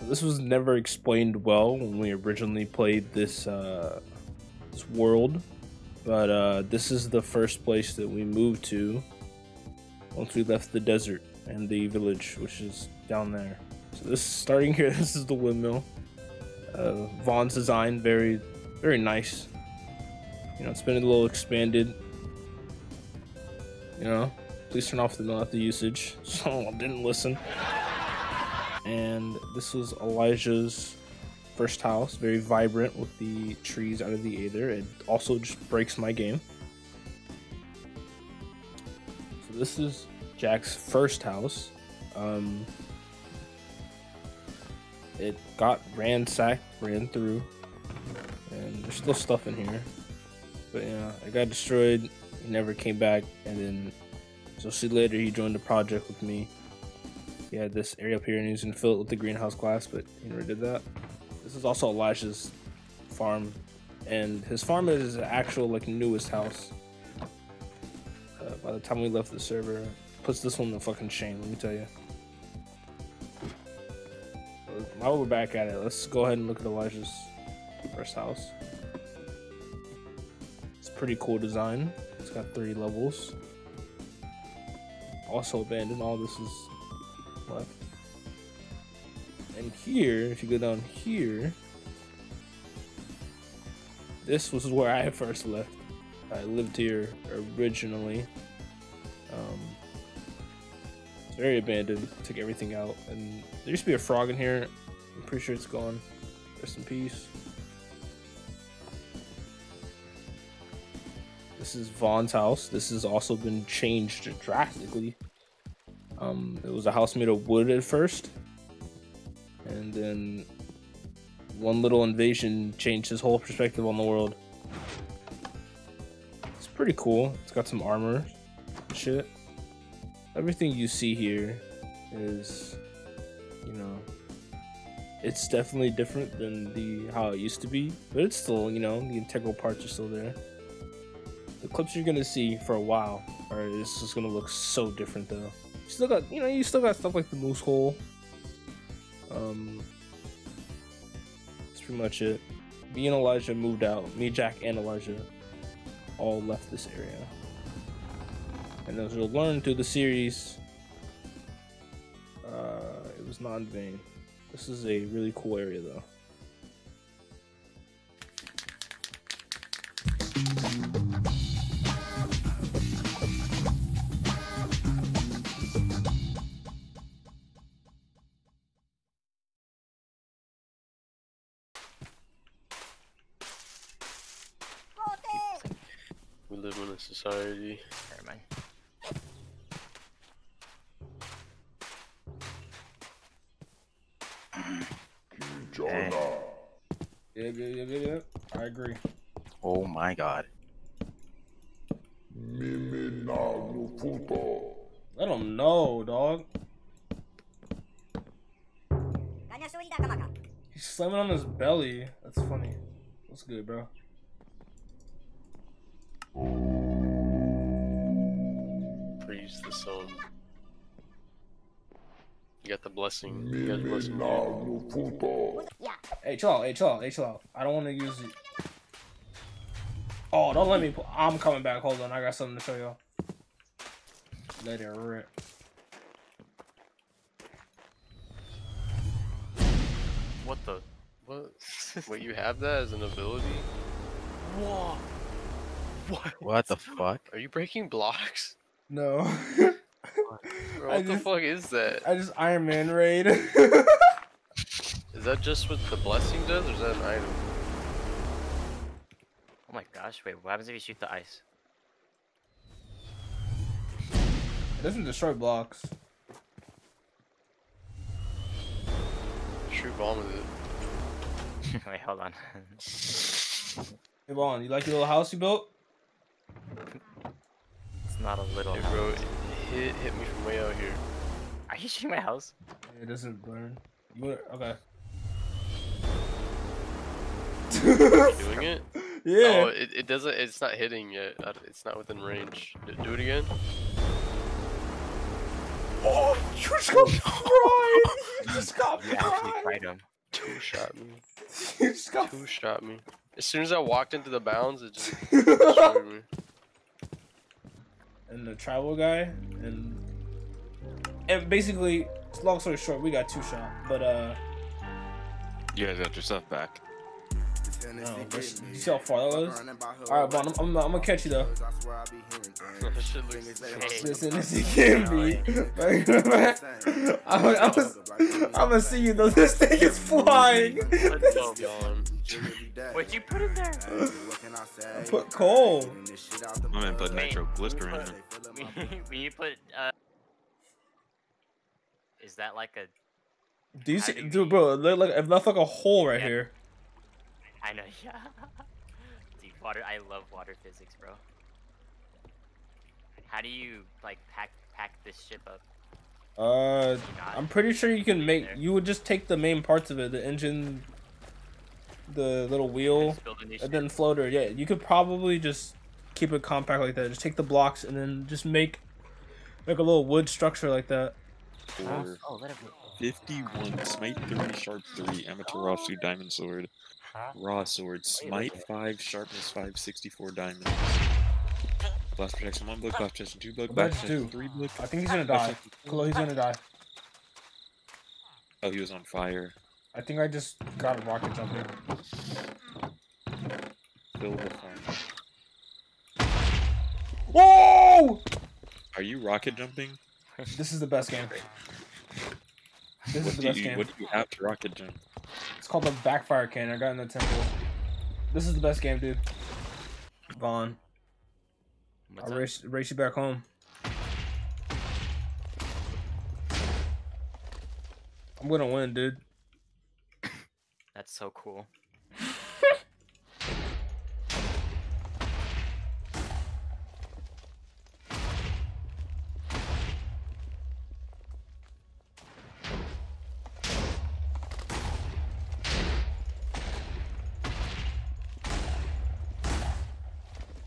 So this was never explained well when we originally played this, this world, but this is the first place that we moved to once we left the desert and the village, which is down there. So this, starting here, this is the windmill. Vaughn's design, very nice. You know, it's been a little expanded. You know, please turn off the mill after usage. So I didn't listen. And this was Elijah's first house, very vibrant with the trees out of the aether. It also just breaks my game. So this is Jack's first house. It got ransacked, ran through, and there's still stuff in here. But yeah, it got destroyed. He never came back, and then so see later he joined the project with me. He had this area up here, and he was gonna fill it with the greenhouse glass, but he never did that. This is also Elijah's farm, and his farm is his actual like newest house. By the time we left the server, puts this one in the fucking shame. Let me tell you. While we're back at it, let's go ahead and look at Elijah's first house. It's a pretty cool design. It's got 3 levels. Also abandoned, all this is left. And here, if you go down here, this was where I first left. I lived here originally. It's very abandoned. Took everything out, and there used to be a frog in here. I'm pretty sure it's gone. Rest in peace. This is Vaughn's house. This has also been changed drastically. It was a house made of wood at first, and then one little invasion changed his whole perspective on the world. It's pretty cool. It's got some armor and shit. Everything you see here is, you know, it's definitely different than the how it used to be, but it's still, you know, the integral parts are still there. The clips you're gonna see for a while are it's just gonna look so different though. You still got, you know, you still got stuff like the moose hole. That's pretty much it. Me and Elijah moved out. Me, Jack, and Elijah all left this area. And as you'll learn through the series, it was not in vain. This is a really cool area though. We live in a society. Never mind. Jordan. Yeah. I agree. Oh my god. Let him know, dog. He's slamming on his belly. That's funny. What's good, bro? Praise the sun. You got the blessing. You got the blessing. Hey, chill out, hey, chill out, hey, chill out. I don't want to use it. Oh, don't let me. I'm coming back. Hold on. I got something to show y'all. Let it rip. What the? What? Wait, you have that as an ability? Whoa. What? What the fuck? Are you breaking blocks? No. Bro, what the fuck is that? I just Iron Man raid. Is that just what the blessing does, or is that an item? Oh my gosh, wait, what happens if you shoot the ice? It doesn't destroy blocks. Shoot bomb with it. Wait, hold on. Hey, Vaughn, you like your little house you built? It's not a little house. Bro, hit me from way out here. Are you shooting my house? It doesn't burn. You okay. Are you doing it? Yeah. Oh, it doesn't. It's not hitting yet. It's not within range. Do it again. Oh, you just got fried! You just got fried! Actually fried him. Two shot me. You just got two shot me. As soon as I walked into the bounds, it just destroyed me. And the tribal guy, and basically, long story short, we got two shot, but you guys got your stuff back. Oh, you see how far that was? Alright, Vaughn, I'm gonna catch you though. Listen, this can be. I'm gonna see you though. This thing is flying. What'd you put in there? I put coal. I'm gonna put nitroglycerin. When you put, is that like a? Do you see, dude, bro? Look, it left like a hole right here. I know, yeah. Dude, water. I love water physics, bro. How do you like pack this ship up? I'm pretty sure you can make. You would just take the main parts of it, the engine, the little wheel, and then floater. Yeah, you could probably just keep it compact like that. Just take the blocks and then just make like a little wood structure like that. Oh, 51 smite 3 sharp 3 amateur offsuit diamond sword. Raw sword, smite 5, sharpness 5, 64 diamonds. Blast protection 1 block, blast protection 2 block, blast protection 3 block. I think he's gonna die. He's gonna die. Oh, he was on fire. I think I just got a rocket jump here. Build the fire. Whoa! Are you rocket jumping? This is the best game. What do you have to rocket jump? It's called the backfire cannon. I got in the temple. This is the best game, dude. Vaughn, I'll race you back home. I'm gonna win, dude. That's so cool.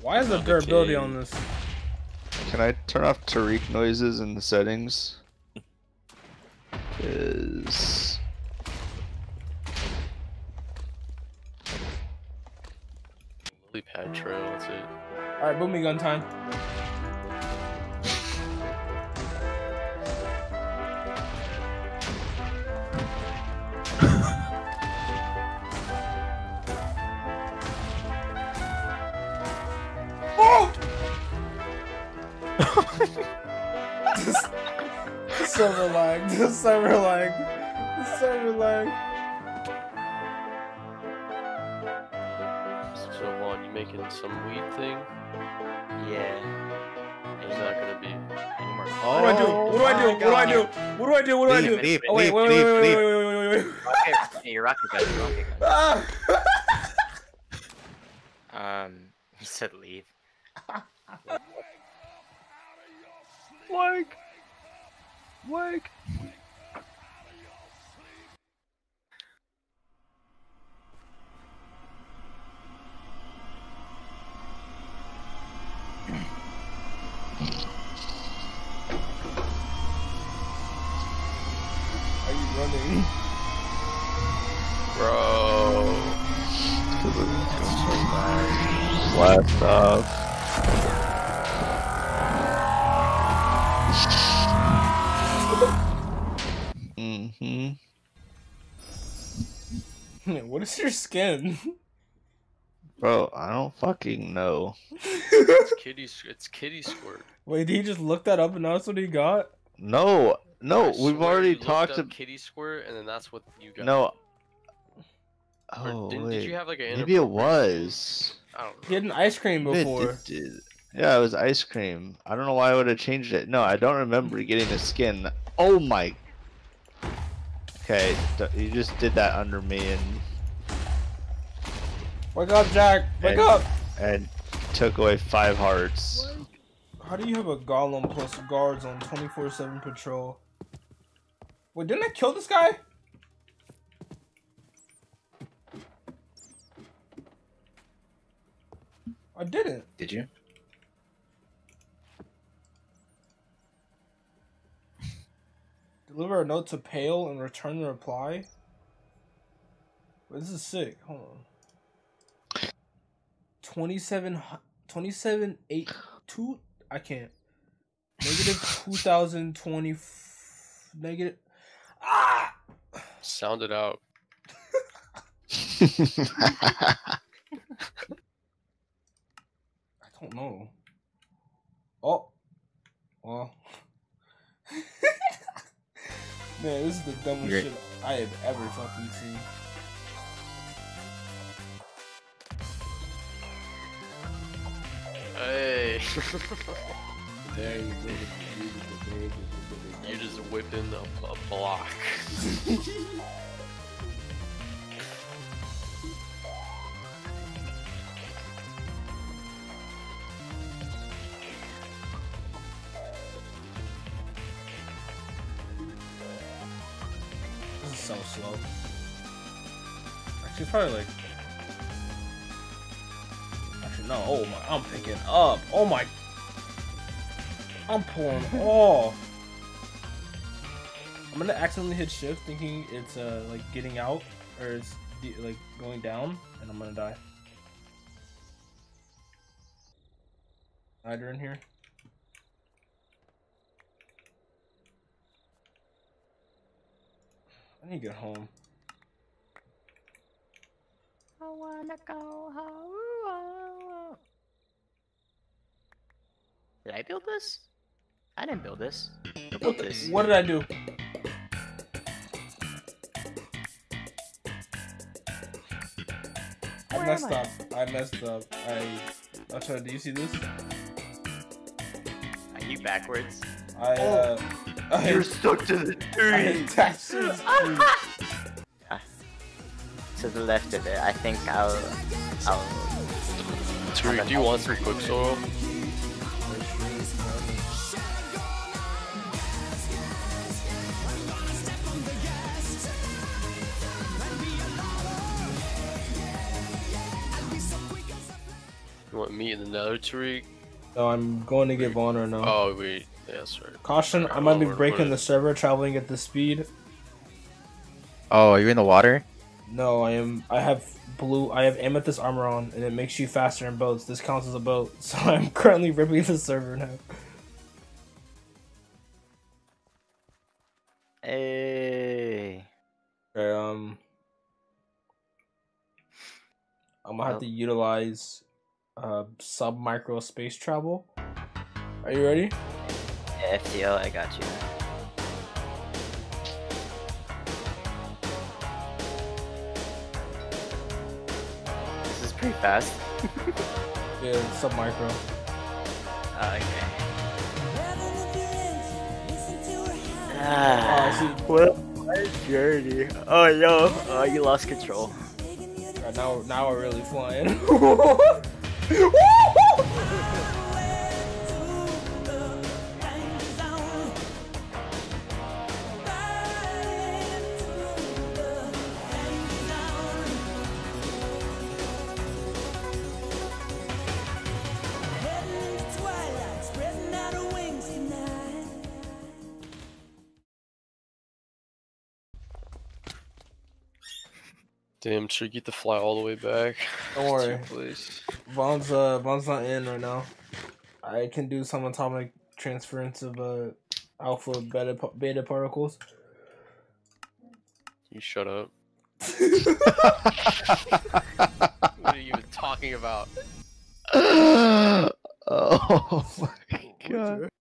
Why is the durability on this? Can I turn off Tariq noises in the settings? Is lily pad trail, that's it. Alright, boom me gun time. Server lag, the server lag, the server lag. So Vaughn, you making some weed thing? Yeah. There's not gonna be any more. Oh, what do I do? Leave, oh, wait. Okay, you're rocking guys, he said leave. Like. Are you running? Bro. Blast off. What is your skin? Bro, I don't fucking know. It's kitty squirt. Wait, did he just look that up and that's what he got? No, we've already talked about kitty squirt and then that's what you got. No. Oh, did you have like an maybe it was. I don't know. He had an ice cream before. Yeah, it was ice cream. I don't know why I would have changed it. No, I don't remember getting a skin. Oh my. Okay, you just did that under me and. Wake up, Jack! Wake up! And took away 5 hearts. How do you have a golem plus guards on 24/7 patrol? Wait, didn't I kill this guy? I didn't. Did you? note to Pale and return the reply. Well, this is sick. Hold on. 2782. I can't. Negative 2020. Negative. Ah! Sound it out. I don't know. Oh. Well. Man, this is the dumbest shit I have ever fucking seen. Hey. There you go. You just whipped in a block. So slow. Actually, probably like. Actually, no. Oh my! I'm picking up. Oh my! I'm pulling off. I'm gonna accidentally hit shift, thinking it's like getting out or it's like going down, and I'm gonna die. Hide her in here. I need to get home. I wanna go home. Did I build this? I didn't build this. I built this. What did I do? I messed up. I'm sorry, do you see this? Are you backwards? You're stuck to the tree! To the left of it, I think I'll... Tariq, do you want some quick soil? You want me and another Tariq? No, I'm going to get Vaughn right now. Oh, wait. Yeah, sorry. Caution, I might be breaking the server, traveling at this speed. Oh, are you in the water? No, I am. I have amethyst armor on, and it makes you faster in boats. This counts as a boat, so I'm currently ripping the server now. Hey. Okay, I'm gonna have to utilize sub-micro space travel. Are you ready? Yeah, FTL, I got you. This is pretty fast. Yeah, it's sub-micro. Okay. What a journey. Oh, yo. Oh, you lost control. Right, now we're really flying. Damn, should get the fly all the way back. Don't worry. Please. Vaughn's not in right now. I can do some atomic transference of alpha beta particles. You shut up. What are you even talking about? Oh my god.